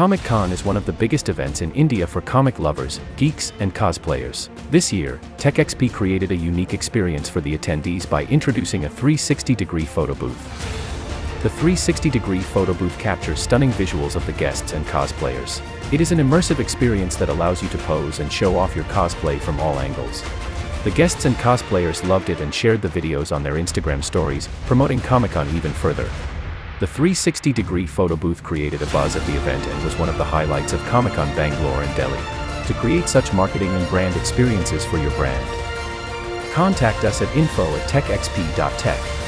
Comic-Con is one of the biggest events in India for comic lovers, geeks, and cosplayers. This year, TechXP created a unique experience for the attendees by introducing a 360-degree photo booth. The 360-degree photo booth captures stunning visuals of the guests and cosplayers. It is an immersive experience that allows you to pose and show off your cosplay from all angles. The guests and cosplayers loved it and shared the videos on their Instagram stories, promoting Comic-Con even further. The 360-degree photo booth created a buzz at the event and was one of the highlights of Comic-Con Bangalore and Delhi. To create such marketing and brand experiences for your brand, contact us at info@techxp.tech.